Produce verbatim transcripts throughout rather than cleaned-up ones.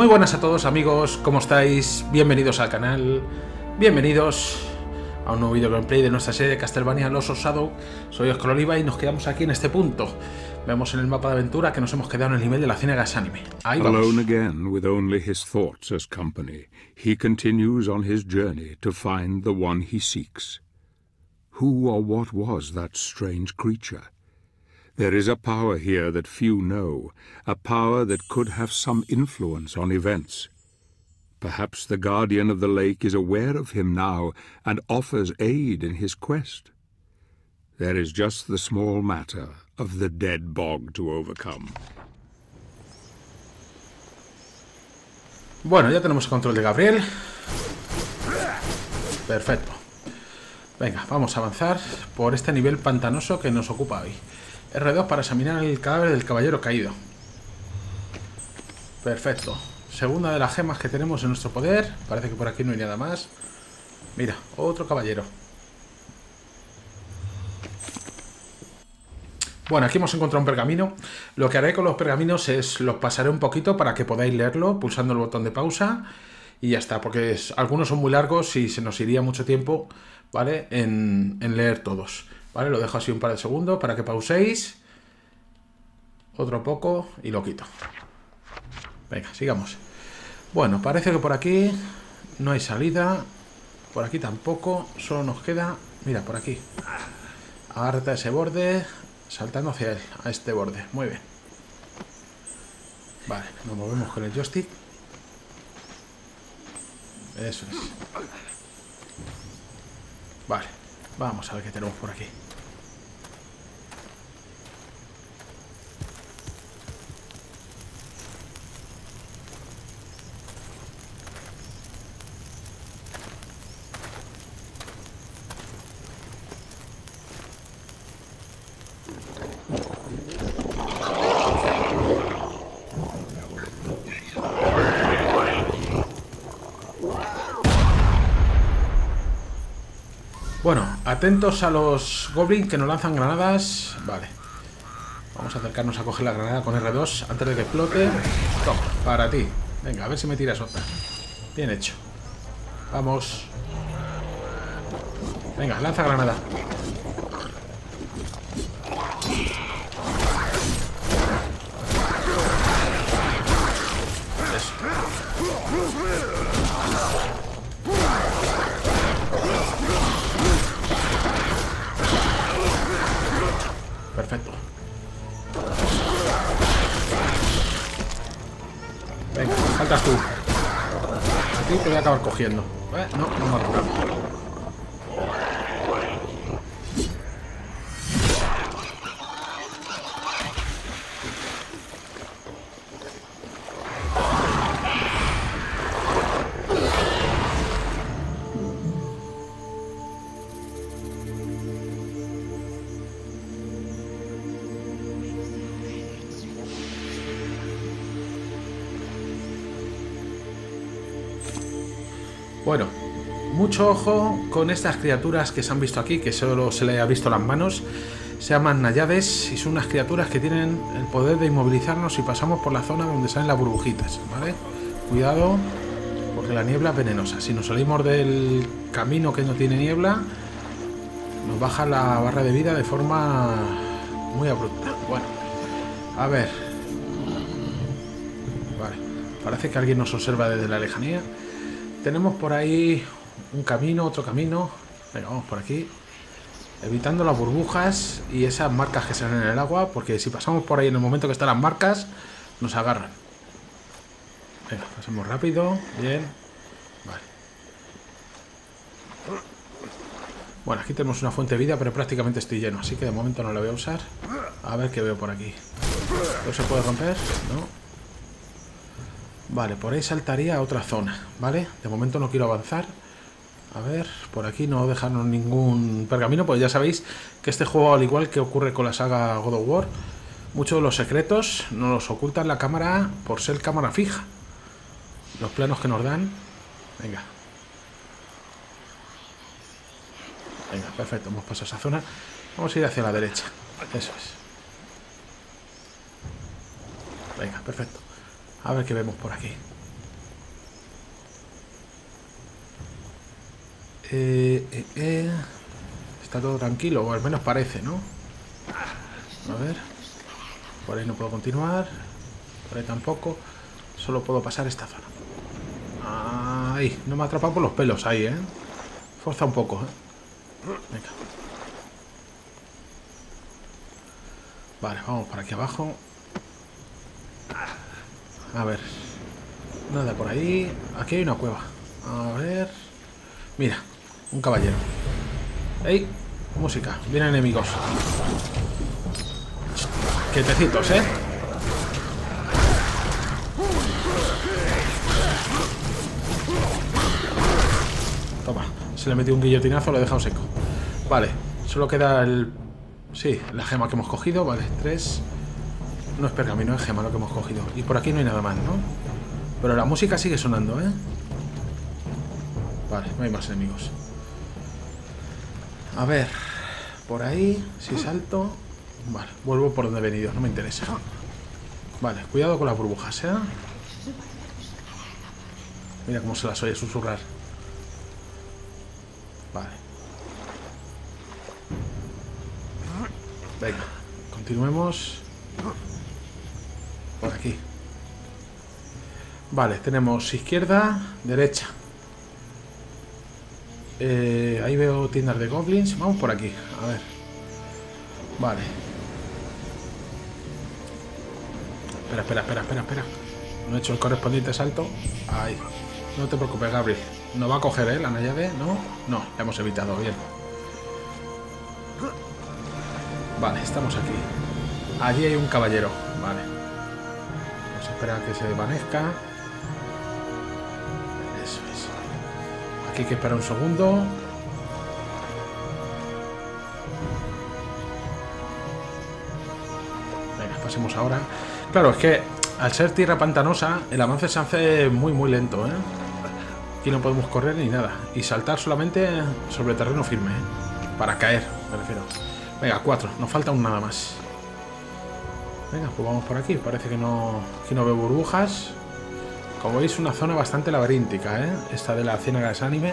Muy buenas a todos amigos, ¿cómo estáis? Bienvenidos al canal, bienvenidos a un nuevo video gameplay de nuestra serie de Castlevania Lords of Shadow. Soy Oscar Oliva y nos quedamos aquí en este punto. Vemos en el mapa de aventura que nos hemos quedado en el nivel de la Ciénaga Sin Ánima. Ahí vamos. Alone again, with only his thoughts as company, he continues on his journey to find the one he seeks. Who or what was that strange creature? There is a power here that few know, a power that could have some influence on events. Perhaps the guardian of the lake is aware of him now and offers aid in his quest. There is just the small matter of the dead bog to overcome. Bueno, ya tenemos el control de Gabriel. Perfecto. Venga, vamos a avanzar por este nivel pantanoso que nos ocupa hoy. erre dos para examinar el cadáver del caballero caído. Perfecto. Segunda de las gemas que tenemos en nuestro poder. Parece que por aquí no hay nada más. Mira, otro caballero. Bueno, aquí hemos encontrado un pergamino. Lo que haré con los pergaminos es los pasaré un poquito para que podáis leerlo pulsando el botón de pausa. Y ya está, porque es, algunos son muy largos y se nos iría mucho tiempo, ¿vale? En, en leer todos. Vale, lo dejo así un par de segundos para que pauséis. Otro poco y lo quito. Venga, sigamos. Bueno, parece que por aquí no hay salida. Por aquí tampoco. Solo nos queda... Mira, por aquí. Agarra ese borde. Saltando hacia él, a este borde. Muy bien. Vale, nos movemos con el joystick. Eso es. Vale. Vamos a ver qué tenemos por aquí. Bueno, atentos a los goblins que nos lanzan granadas. Vale. Vamos a acercarnos a coger la granada con erre dos antes de que explote. Toma, para ti. Venga, a ver si me tiras otra. Bien hecho. Vamos. Venga, lanza granada. Perfecto. Venga, faltas tú. A ti te voy a acabar cogiendo. Eh, no, no me ha curado. Bueno, mucho ojo con estas criaturas que se han visto aquí, que solo se le ha visto las manos. Se llaman nayades y son unas criaturas que tienen el poder de inmovilizarnos si pasamos por la zona donde salen las burbujitas, ¿vale? Cuidado, porque la niebla es venenosa. Si nos salimos del camino que no tiene niebla, nos baja la barra de vida de forma muy abrupta. Bueno, a ver. Vale, parece que alguien nos observa desde la lejanía. Tenemos por ahí un camino, otro camino. Venga, vamos por aquí. Evitando las burbujas y esas marcas que salen en el agua, porque si pasamos por ahí en el momento que están las marcas, nos agarran. Venga, pasamos rápido. Bien. Vale. Bueno, aquí tenemos una fuente de vida, pero prácticamente estoy lleno, así que de momento no la voy a usar. A ver qué veo por aquí. ¿No se puede romper? No. Vale, por ahí saltaría a otra zona, ¿vale? De momento no quiero avanzar. A ver, por aquí no dejarnos ningún pergamino, pues ya sabéis que este juego, al igual que ocurre con la saga God of War, muchos de los secretos nos los ocultan la cámara por ser cámara fija. Los planos que nos dan... Venga. Venga, perfecto, hemos pasado esa zona. Vamos a ir hacia la derecha. Eso es. Venga, perfecto. A ver qué vemos por aquí. Eh, eh, eh. Está todo tranquilo, o al menos parece, ¿no? A ver. Por ahí no puedo continuar. Por ahí tampoco. Solo puedo pasar esta zona. Ahí, no me ha atrapado por los pelos ahí, ¿eh? Forza un poco, ¿eh? Venga. Vale, vamos por aquí abajo. A ver. Nada por ahí. Aquí hay una cueva. A ver. Mira, un caballero. ¡Ey! Música. Vienen enemigos. Quietecitos, ¿eh? Toma. Se le metió un guillotinazo, lo he dejado seco. Vale. Solo queda el... Sí, la gema que hemos cogido. Vale, tres. No es pergamino, es gema lo que hemos cogido. Y por aquí no hay nada más, ¿no? Pero la música sigue sonando, ¿eh? Vale, no hay más enemigos. A ver. Por ahí. Si salto... Vale, vuelvo por donde he venido, no me interesa. Vale, cuidado con las burbujas, ¿eh? Mira cómo se las oye susurrar. Vale. Venga, continuemos. Por aquí. Vale, tenemos izquierda, derecha. Eh, ahí veo tiendas de goblins. Vamos por aquí, a ver. Vale. Espera, espera, espera, espera, espera. No he hecho el correspondiente salto. Ahí. No te preocupes, Gabriel. No va a coger, ¿eh? La llave, ¿no? No, la hemos evitado, bien. Vale, estamos aquí. Allí hay un caballero. Vale. Vamos a esperar a que se desvanezca. Eso es. Aquí hay que esperar un segundo. Venga, pasemos ahora. Claro, es que... Al ser tierra pantanosa, el avance se hace muy muy lento, ¿eh? Aquí no podemos correr ni nada. Y saltar solamente sobre terreno firme, ¿eh? Para caer, me refiero. Venga, cuatro. Nos falta un nada más. Venga, pues vamos por aquí. Parece que no, que no veo burbujas. Como veis, una zona bastante laberíntica, ¿eh? Esta de la Ciénaga Sin Ánima.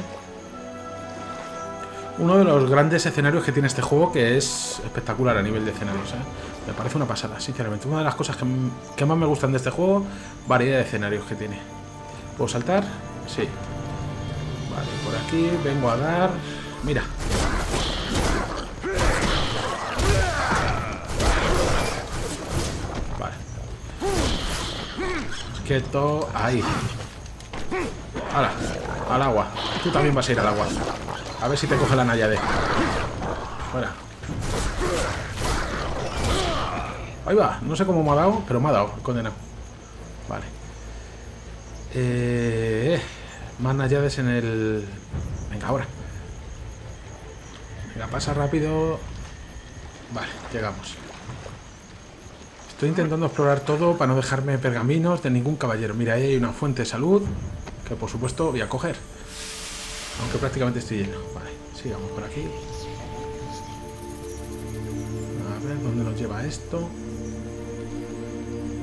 Uno de los grandes escenarios que tiene este juego, que es espectacular a nivel de escenarios, ¿eh? Me parece una pasada, sinceramente. Una de las cosas que, que más me gustan de este juego, variedad de escenarios que tiene. ¿Puedo saltar? Sí. Vale, por aquí vengo a dar... Mira. Vale. Quieto. Ahí. ¡Hala! Al agua. Tú también vas a ir al agua. A ver si te coge la náyade. Fuera. Ahí va. No sé cómo me ha dado, pero me ha dado. Condenado. Vale. Eh, más náyades en el... Venga, ahora. Venga, pasa rápido. Vale, llegamos. Estoy intentando explorar todo para no dejarme pergaminos de ningún caballero. Mira, ahí hay una fuente de salud que por supuesto voy a coger. Aunque prácticamente estoy lleno. Vale, sigamos por aquí. A ver, ¿dónde nos lleva esto?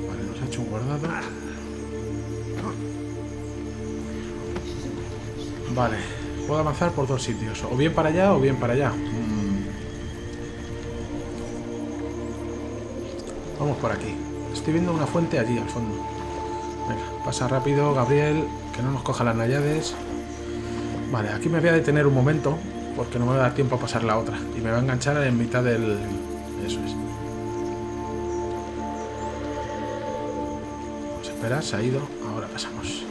Vale, nos ha hecho un guardado. Vale, puedo avanzar por dos sitios. O bien para allá o bien para allá. Mm. Vamos por aquí. Estoy viendo una fuente allí, al fondo. Venga, pasa rápido, Gabriel. Que no nos coja las náyades. Vale, aquí me voy a detener un momento porque no me va a dar tiempo a pasar la otra y me va a enganchar en mitad del... Eso es. Vamos a esperar, se ha ido. Ahora pasamos.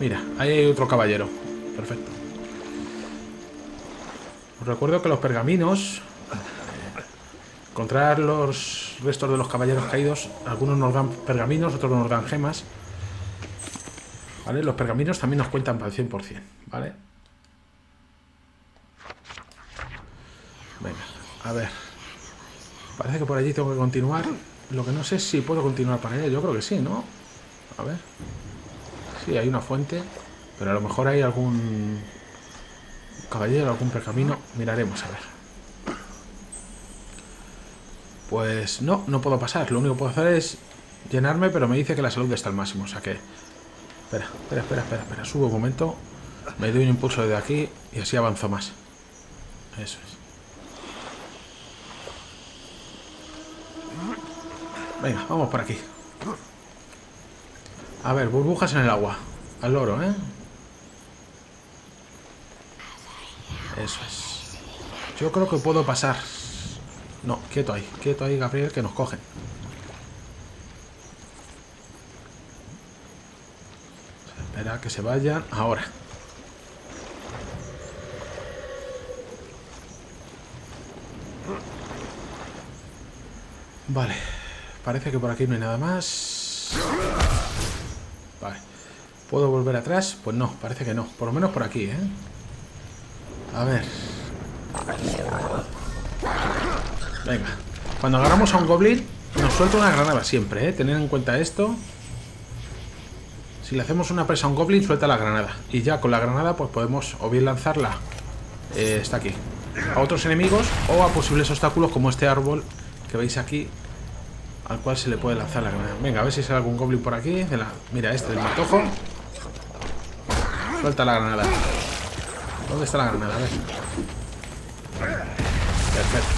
Mira, ahí hay otro caballero. Perfecto. Os recuerdo que los pergaminos... Encontrar los restos de los caballeros caídos. Algunos nos dan pergaminos, otros nos dan gemas. Vale, los pergaminos también nos cuentan para el cien por cien. Vale. Venga, a ver. Parece que por allí tengo que continuar. Lo que no sé es si puedo continuar para allá. Yo creo que sí, ¿no? A ver. Sí, hay una fuente. Pero a lo mejor hay algún caballero, algún pergamino. Miraremos, a ver. Pues no, no puedo pasar. Lo único que puedo hacer es llenarme, pero me dice que la salud está al máximo. O sea que... Espera, espera, espera, espera, espera. Subo un momento. Me doy un impulso desde aquí y así avanzo más. Eso es. Venga, vamos por aquí. A ver, burbujas en el agua. Al loro, ¿eh? Eso es. Yo creo que puedo pasar. No, quieto ahí. Quieto ahí, Gabriel, que nos cogen. Espera que se vayan. Ahora. Vale, parece que por aquí no hay nada más. Vale, ¿puedo volver atrás? Pues no, parece que no, por lo menos por aquí, ¿eh? A ver. Venga, cuando agarramos a un goblin nos suelta una granada siempre, ¿eh? Tened en cuenta esto. Si le hacemos una presa a un goblin suelta la granada. Y ya con la granada pues podemos o bien lanzarla, eh, está aquí, a otros enemigos o a posibles obstáculos como este árbol que veis aquí, al cual se le puede lanzar la granada. Venga, a ver si sale algún goblin por aquí. De la... Mira, este del matojo. Suelta la granada. ¿Dónde está la granada? A ver. Perfecto.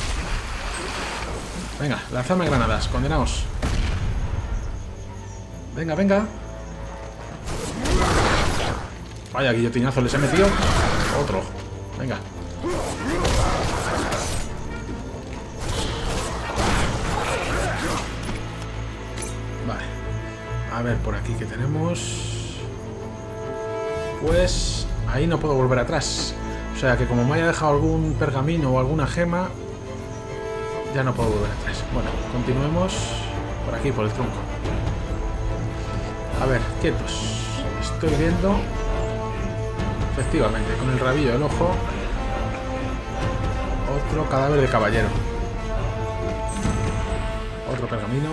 Venga, lanzadme granadas, condenaos. Venga, venga. Vaya guillotinazo les he metido. Otro. Venga. A ver, por aquí que tenemos. Pues ahí no puedo volver atrás. O sea que como me haya dejado algún pergamino o alguna gema, ya no puedo volver atrás. Bueno, continuemos por aquí, por el tronco. A ver, quietos. Estoy viendo. Efectivamente, con el rabillo del ojo. Otro cadáver de caballero. Otro pergamino.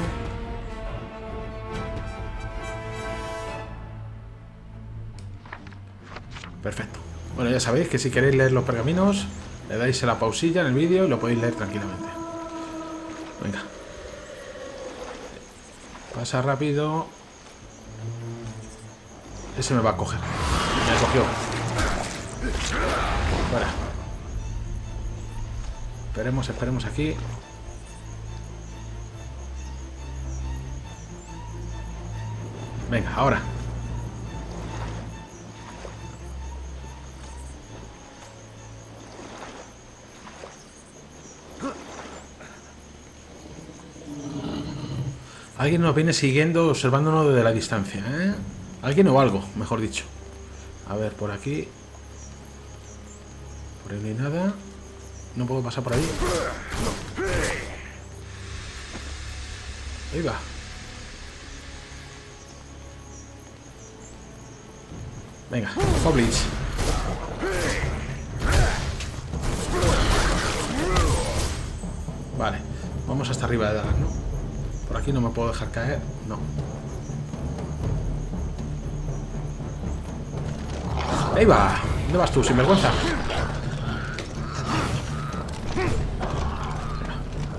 Perfecto. Bueno, ya sabéis que si queréis leer los pergaminos, le dais a la pausilla en el vídeo y lo podéis leer tranquilamente. Venga. Pasa rápido. Ese me va a coger. Me cogió. Vale. Esperemos, esperemos aquí. Venga, ahora. Alguien nos viene siguiendo, observándonos desde la distancia, ¿eh? Alguien o algo, mejor dicho. A ver, por aquí. Por ahí no hay nada. No puedo pasar por ahí. No. Ahí va. Venga, goblins. Vale, vamos hasta arriba de Dallas, ¿no? Por aquí no me puedo dejar caer, no. ¡Ahí va! ¿Dónde vas tú, sinvergüenza?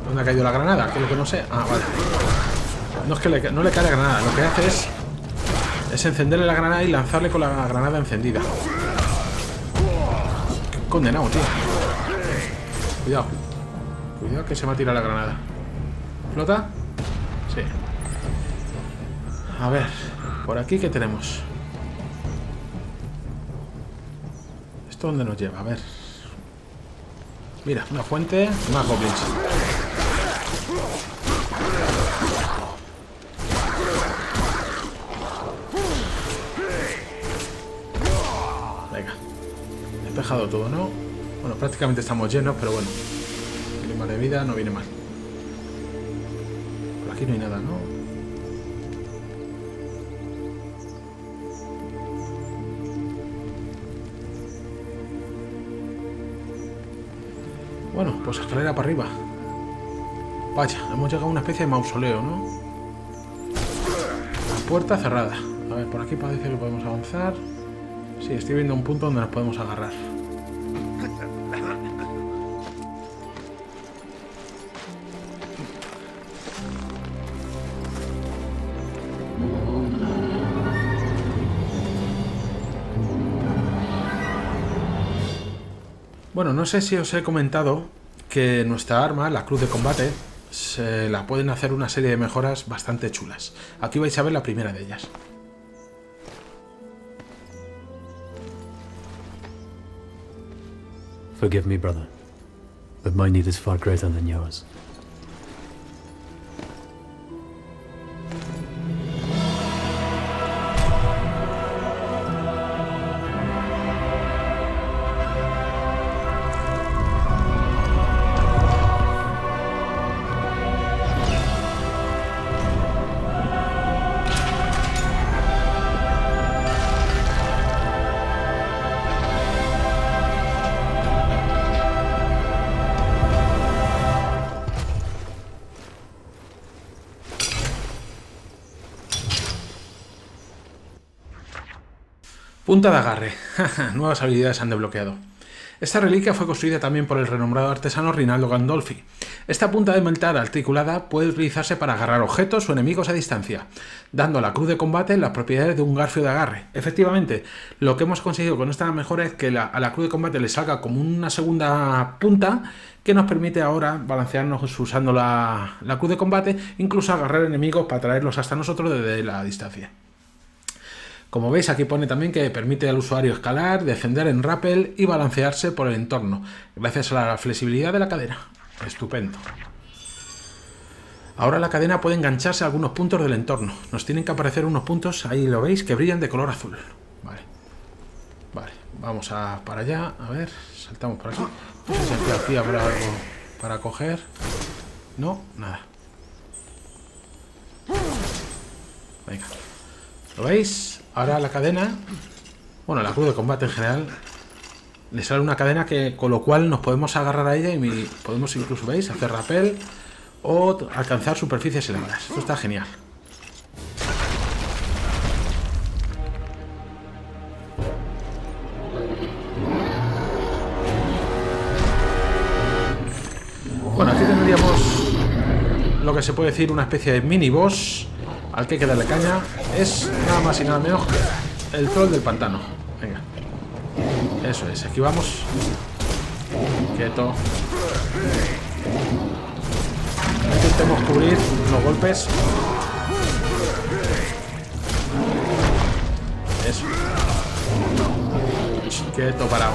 ¿Dónde ha caído la granada? Que es lo que no sé. Ah, vale. No es que le, no le cae la granada, lo que hace es, es encenderle la granada y lanzarle con la granada encendida. Qué condenado, tío. Cuidado. Cuidado que se me ha tirado la granada. ¿Flota? Sí. A ver, por aquí, ¿qué tenemos? ¿Esto dónde nos lleva? A ver. Mira, una fuente, más goblins. Venga. Despejado todo, ¿no? Bueno, prácticamente estamos llenos, pero bueno. El clima de vida no viene mal. Aquí no hay nada, ¿no? Bueno, pues escalera para arriba. Vaya, hemos llegado a una especie de mausoleo, ¿no? La puerta cerrada. A ver, por aquí parece que podemos avanzar. Sí, estoy viendo un punto donde nos podemos agarrar. Bueno, no sé si os he comentado que nuestra arma, la cruz de combate, se la pueden hacer una serie de mejoras bastante chulas. Aquí vais a ver la primera de ellas. Forgive me, brother, but my need is far greater than yours. Punta de agarre. Nuevas habilidades se han desbloqueado. Esta reliquia fue construida también por el renombrado artesano Rinaldo Gandolfi. Esta punta de metal articulada puede utilizarse para agarrar objetos o enemigos a distancia, dando a la cruz de combate las propiedades de un garfio de agarre. Efectivamente, lo que hemos conseguido con esta mejora es que la, a la cruz de combate le salga como una segunda punta que nos permite ahora balancearnos usando la, la cruz de combate, incluso agarrar enemigos para traerlos hasta nosotros desde la distancia. Como veis, aquí pone también que permite al usuario escalar, descender en rappel y balancearse por el entorno, gracias a la flexibilidad de la cadena. Estupendo. Ahora la cadena puede engancharse a algunos puntos del entorno. Nos tienen que aparecer unos puntos, ahí lo veis, que brillan de color azul. Vale. Vale, vamos a para allá. A ver, saltamos por aquí. No sé si aquí habrá algo para coger. No, nada. Venga. ¿Lo veis? Ahora la cadena, bueno, la cruz de combate en general, le sale una cadena que con lo cual nos podemos agarrar a ella y podemos incluso, ¿veis?, hacer rappel o alcanzar superficies elevadas. Esto está genial. Bueno, aquí tendríamos lo que se puede decir una especie de mini boss al que hay que darle caña. Es nada más y nada menos que el troll del pantano. Venga. Eso es, aquí vamos. Quieto. Intentemos cubrir los golpes. Eso. Quieto, parado.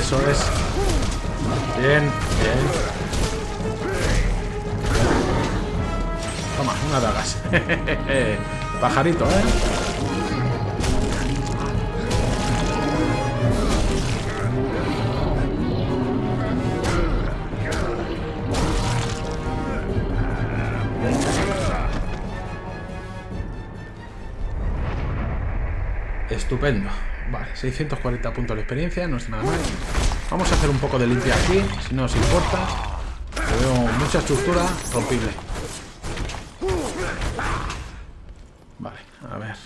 Eso es. Bien, bien. Toma, una daga. Pajarito, ¿eh? Estupendo. Vale, seiscientos cuarenta puntos de experiencia, no es nada mal. Vamos a hacer un poco de limpia aquí, si no os importa. Veo mucha estructura rompible. Vale, a ver.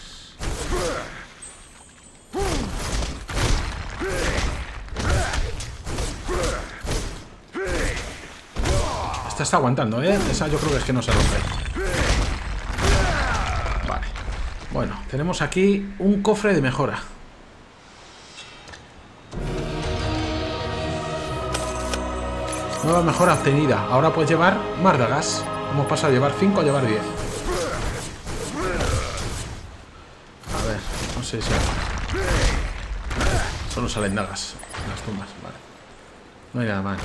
Esta está aguantando, ¿eh? Esa yo creo que es que no se rompe. Vale. Bueno, tenemos aquí un cofre de mejora. Nueva mejora obtenida. Ahora puedes llevar más dagas. Hemos pasado a llevar cinco a llevar diez. A ver, no sé si... Solo salen dagas en las tumbas, vale. No hay nada más.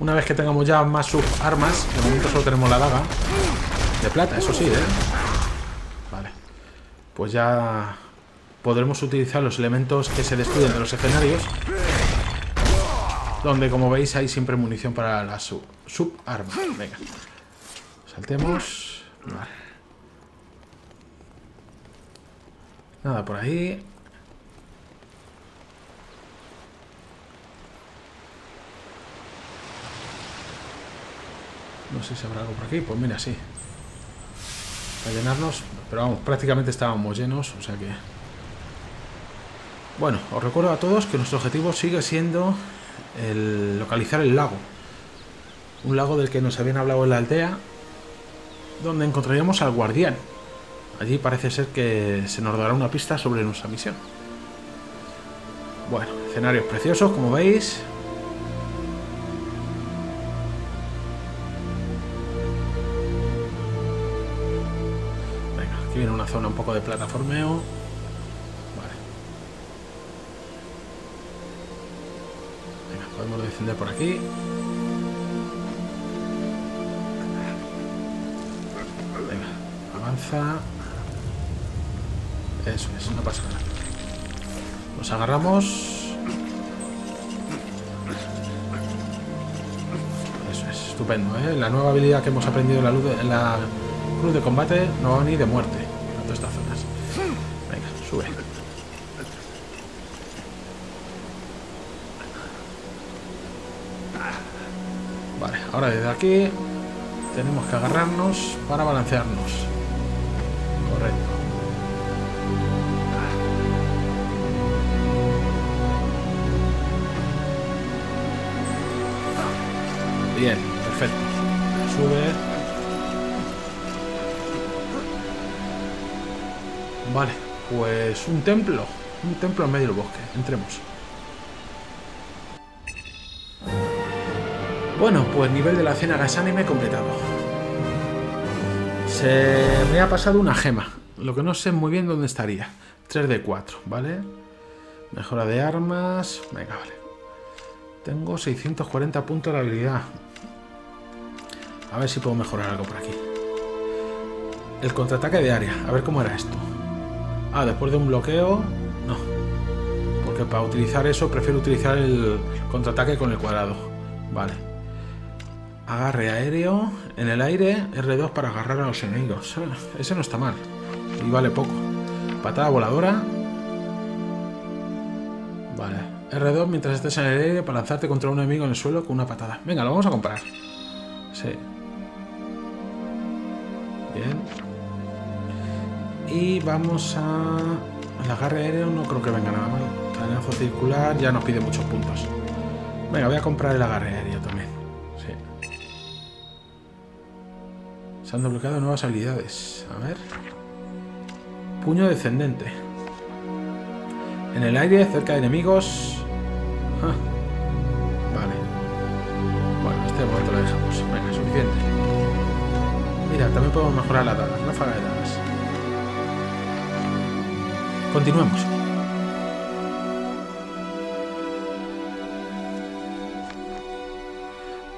Una vez que tengamos ya más subarmas, de momento solo tenemos la daga de plata, eso sí, ¿eh? Vale. Pues ya... podremos utilizar los elementos que se destruyen de los escenarios, donde, como veis, hay siempre munición para la sub, sub arma. Venga, saltemos. Vale. Nada por ahí. No sé si habrá algo por aquí. Pues mira, sí. Para llenarnos, pero vamos, prácticamente estábamos llenos, o sea que... Bueno, os recuerdo a todos que nuestro objetivo sigue siendo el localizar el lago. Un lago del que nos habían hablado en la aldea, donde encontraríamos al guardián. Allí parece ser que se nos dará una pista sobre nuestra misión. Bueno, escenarios preciosos, como veis. Venga, aquí viene una zona un poco de plataformeo. Vale. Venga, podemos descender por aquí. Eso es, no pasa nada. Nos agarramos. Eso es, estupendo, ¿eh? La nueva habilidad que hemos aprendido en la, luz de, en la cruz de combate no va ni de muerte a todas estas zonas. Venga, sube. Vale, ahora desde aquí tenemos que agarrarnos para balancearnos. Correcto. Bien, perfecto. Sube. Vale, pues un templo. Un templo en medio del bosque. Entremos. Bueno, pues nivel de la Ciénaga Sin Ánima completado. Se me ha pasado una gema, lo que no sé muy bien dónde estaría. tres de cuatro, ¿vale? Mejora de armas. Venga, vale. Tengo seiscientos cuarenta puntos de habilidad. A ver si puedo mejorar algo por aquí. El contraataque de área. A ver cómo era esto. Ah, después de un bloqueo. No. Porque para utilizar eso prefiero utilizar el contraataque con el cuadrado. Vale. Agarre aéreo, en el aire, erre dos para agarrar a los enemigos. Ese no está mal. Y vale poco. Patada voladora. Vale. erre dos mientras estés en el aire para lanzarte contra un enemigo en el suelo con una patada. Venga, lo vamos a comprar. Sí. Bien. Y vamos a... El agarre aéreo no creo que venga nada mal. Cadenazo circular ya nos pide muchos puntos. Venga, voy a comprar el agarre aéreo también. Se han desbloqueado nuevas habilidades. A ver. Puño descendente. En el aire, cerca de enemigos. Ah, vale. Bueno, este momento lo dejamos. Venga, suficiente. Mira, también podemos mejorar la daga, la faga de dagas. Continuemos.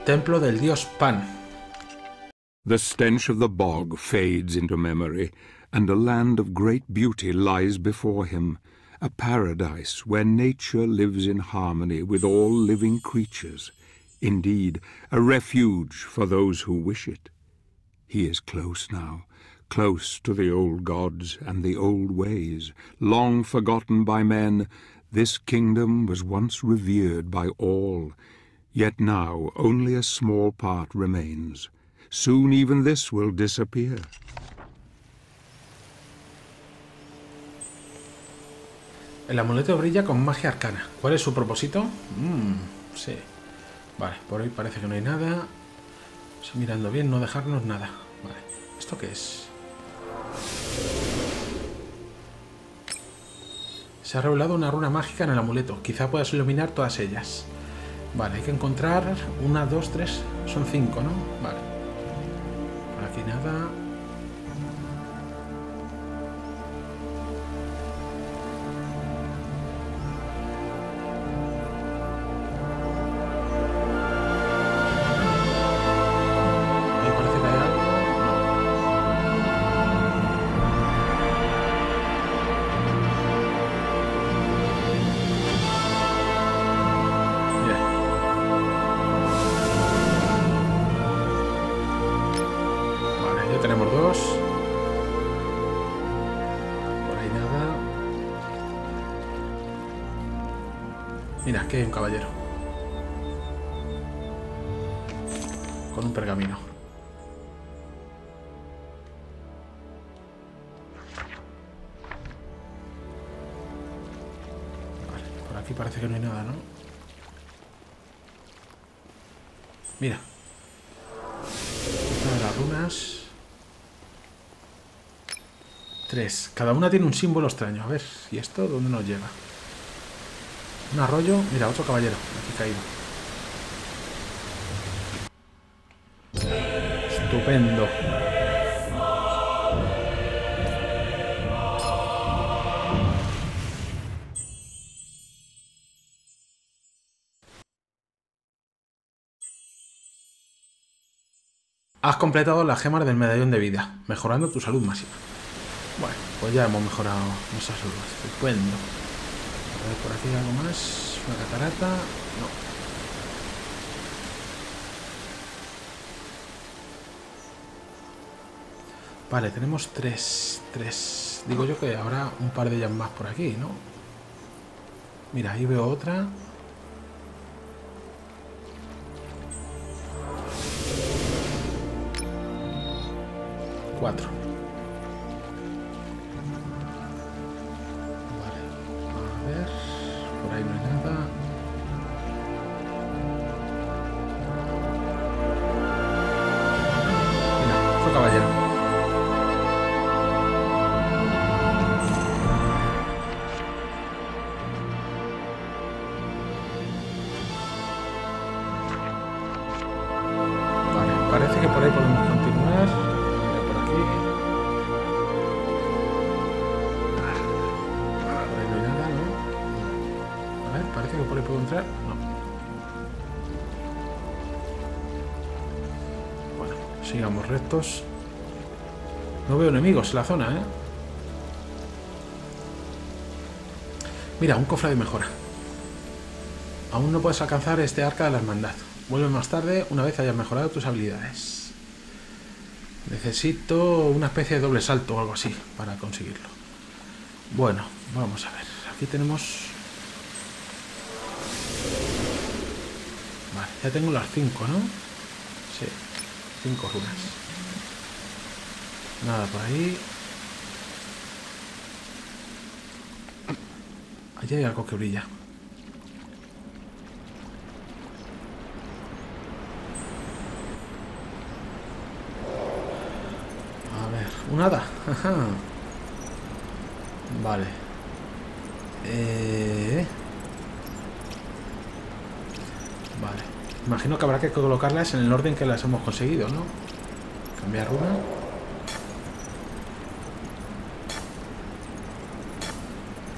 Templo del Dios Pan. The stench of the bog fades into memory, and a land of great beauty lies before him, a paradise where nature lives in harmony with all living creatures, indeed, a refuge for those who wish it. He is close now, close to the old gods and the old ways, long forgotten by men. This kingdom was once revered by all, yet now only a small part remains. Soon even this will disappear. El amuleto brilla con magia arcana. ¿Cuál es su propósito? Mm, sí. Vale, por ahí parece que no hay nada. Estoy mirando bien, no dejarnos nada. Vale. ¿Esto qué es? Se ha revelado una runa mágica en el amuleto. Quizá puedas iluminar todas ellas. Vale, hay que encontrar una, dos, tres. Son cinco, ¿no? Vale. Aquí nada. Me parece que hay algo. No. Bien. Tenemos dos. Por ahí nada. Mira, aquí hay un caballero. Con un pergamino. aquí parece que no hay nada, ¿no? Mira. Una de las runas. Tres. Cada una tiene un símbolo extraño. A ver, ¿y esto dónde nos lleva? Un arroyo. Mira, otro caballero. Aquí caído. Estupendo. Has completado las gemas del medallón de vida, mejorando tu salud máxima. Bueno, pues ya hemos mejorado nuestra salud. Estupendo. A ver, por aquí algo más. Una catarata. No. Vale, tenemos tres. Tres. Digo yo que habrá un par de ellas más por aquí, ¿no? Mira, ahí veo otra. Cuatro. Vale, a ver, por ahí no hay nada. Mira, otro caballero. Vale, parece que por ahí podemos continuar. ¿Le puedo entrar? No. Bueno, sigamos rectos. No veo enemigos en la zona, ¿eh? Mira, un cofre de mejora. Aún no puedes alcanzar este arca de la hermandad. Vuelve más tarde una vez hayas mejorado tus habilidades. Necesito una especie de doble salto o algo así para conseguirlo. Bueno, vamos a ver. Aquí tenemos... Ya tengo las cinco, ¿no? Sí, cinco runas. Nada por ahí. Allí hay algo que brilla. A ver, un hada. Ajá. Vale. Eh... Vale. Imagino que habrá que colocarlas en el orden que las hemos conseguido, ¿no? Cambiar una.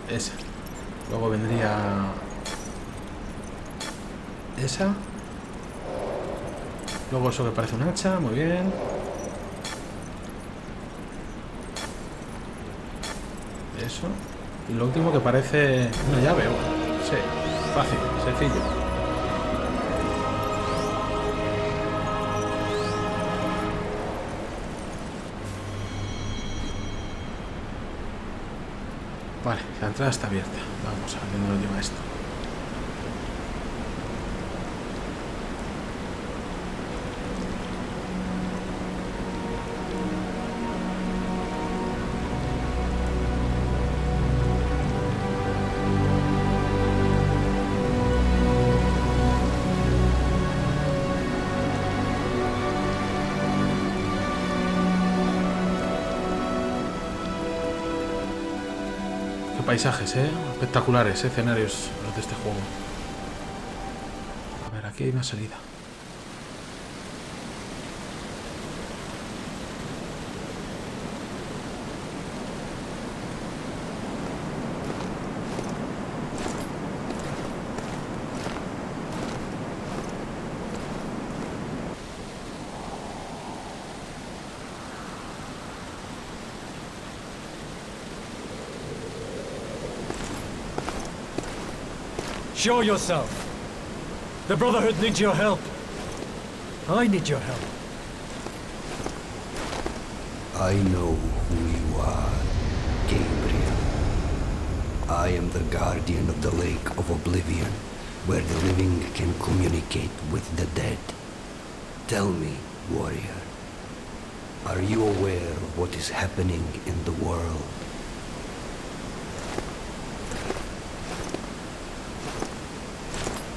Esa. Luego vendría... Esa. Luego eso que parece un hacha, muy bien. Eso. Y lo último que parece una llave. Sí, fácil, sencillo. Vale, la entrada está abierta. Vamos a ver dónde nos lleva esto. Paisajes, ¿eh? Espectaculares, ¿eh? Escenarios los de este juego. A ver, aquí hay una salida. Show yourself. The Brotherhood needs your help. I need your help. I know who you are, Gabriel. I am the guardian of the Lake of Oblivion, where the living can communicate with the dead. Tell me, warrior, are you aware of what is happening in the world?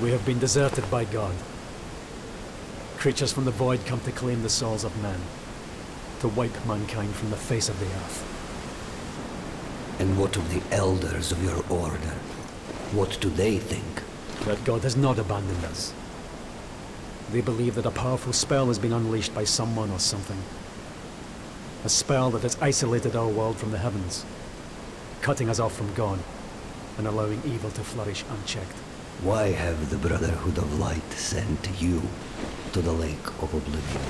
We have been deserted by God. Creatures from the void come to claim the souls of men, to wipe mankind from the face of the earth. And what of the elders of your order? What do they think? That God has not abandoned us. They believe that a powerful spell has been unleashed by someone or something. A spell that has isolated our world from the heavens, cutting us off from God, and allowing evil to flourish unchecked. Why have the Brotherhood of Light sent you to the Lake of Oblivion?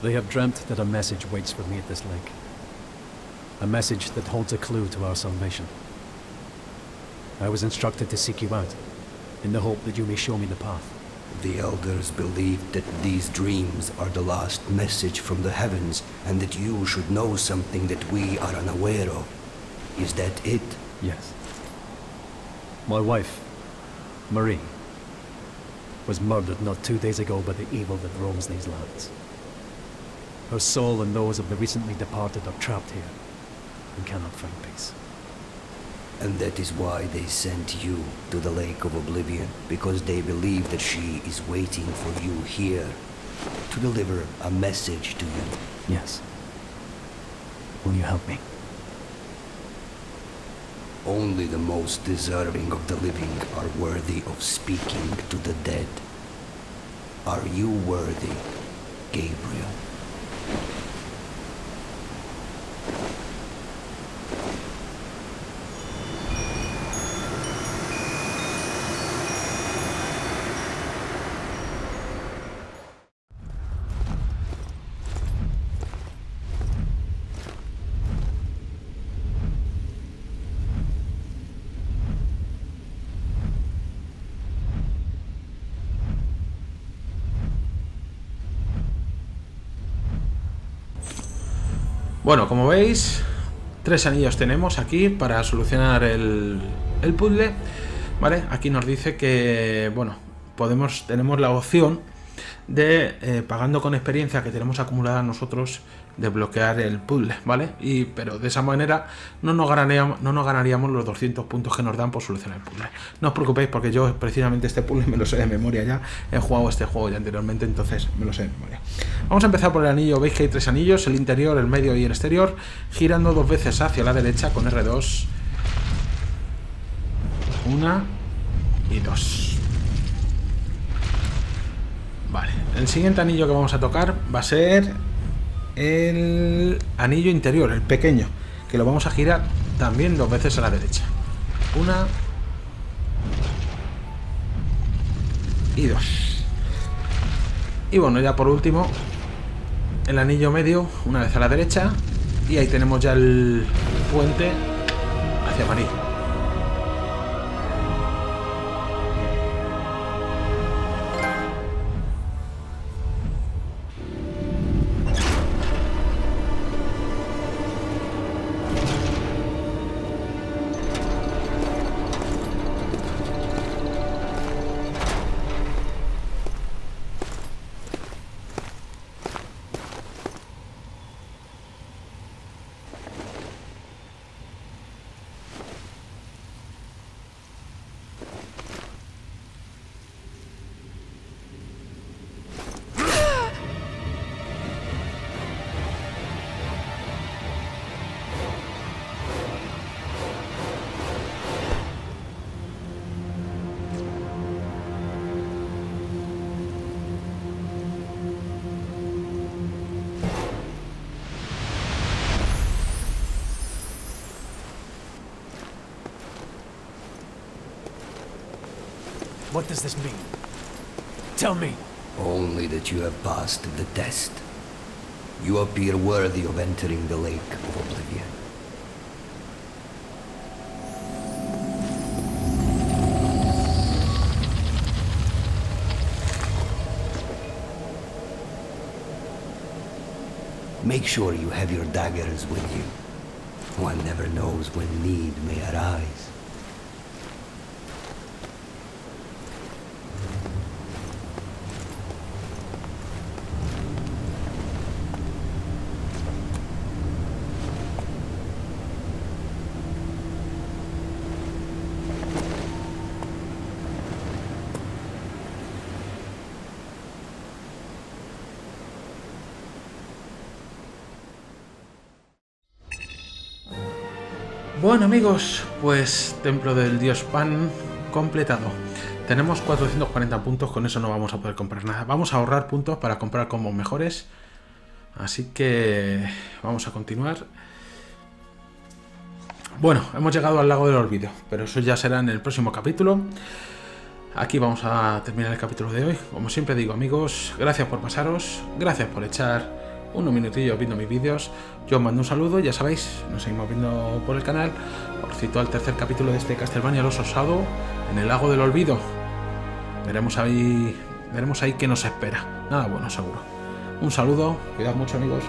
They have dreamt that a message waits for me at this lake. A message that holds a clue to our salvation. I was instructed to seek you out, in the hope that you may show me the path. The elders believed that these dreams are the last message from the heavens, and that you should know something that we are unaware of. Is that it? Yes. My wife, Marie, was murdered not two days ago by the evil that roams these lands. Her soul and those of the recently departed are trapped here, and cannot find peace. And that is why they sent you to the Lake of Oblivion, because they believe that she is waiting for you here, to deliver a message to you. Yes. Will you help me? Only the most deserving of the living are worthy of speaking to the dead. Are you worthy, Gabriel? Bueno, como veis, tres anillos tenemos aquí para solucionar el, el puzzle, ¿vale? Aquí nos dice que, bueno, podemos, tenemos la opción de, eh, pagando con experiencia que tenemos acumulada nosotros, desbloquear el puzzle, ¿vale? Y, pero de esa manera no nos, ganaríamos, no nos ganaríamos los doscientos puntos que nos dan por solucionar el puzzle. No os preocupéis porque yo precisamente este puzzle me lo sé de memoria ya, he jugado este juego ya anteriormente, entonces me lo sé de memoria. Vamos a empezar por el anillo, veis que hay tres anillos, el interior, el medio y el exterior, girando dos veces hacia la derecha con erre dos, una y dos. Vale, el siguiente anillo que vamos a tocar va a ser el anillo interior, el pequeño, que lo vamos a girar también dos veces a la derecha, una y dos. Y bueno, ya por último el anillo medio, una vez a la derecha, y ahí tenemos ya el puente hacia Marie. What does this mean? Tell me! Only that you have passed the test. You appear worthy of entering the Lake of Oblivion. Make sure you have your daggers with you. One never knows when need may arise. Bueno amigos, pues Templo del Dios Pan completado. Tenemos cuatrocientos cuarenta puntos, con eso no vamos a poder comprar nada. Vamos a ahorrar puntos para comprar combos mejores. Así que vamos a continuar. Bueno, hemos llegado al Lago del Olvido, pero eso ya será en el próximo capítulo. Aquí vamos a terminar el capítulo de hoy. Como siempre digo amigos, gracias por pasaros, gracias por echar unos minutillos viendo mis vídeos. Yo os mando un saludo, ya sabéis, nos seguimos viendo por el canal. Os cito al tercer capítulo de este Castlevania Lords of Shadow en el Lago del Olvido. Veremos ahí, veremos ahí qué nos espera. Nada bueno, seguro. Un saludo, cuidad mucho amigos.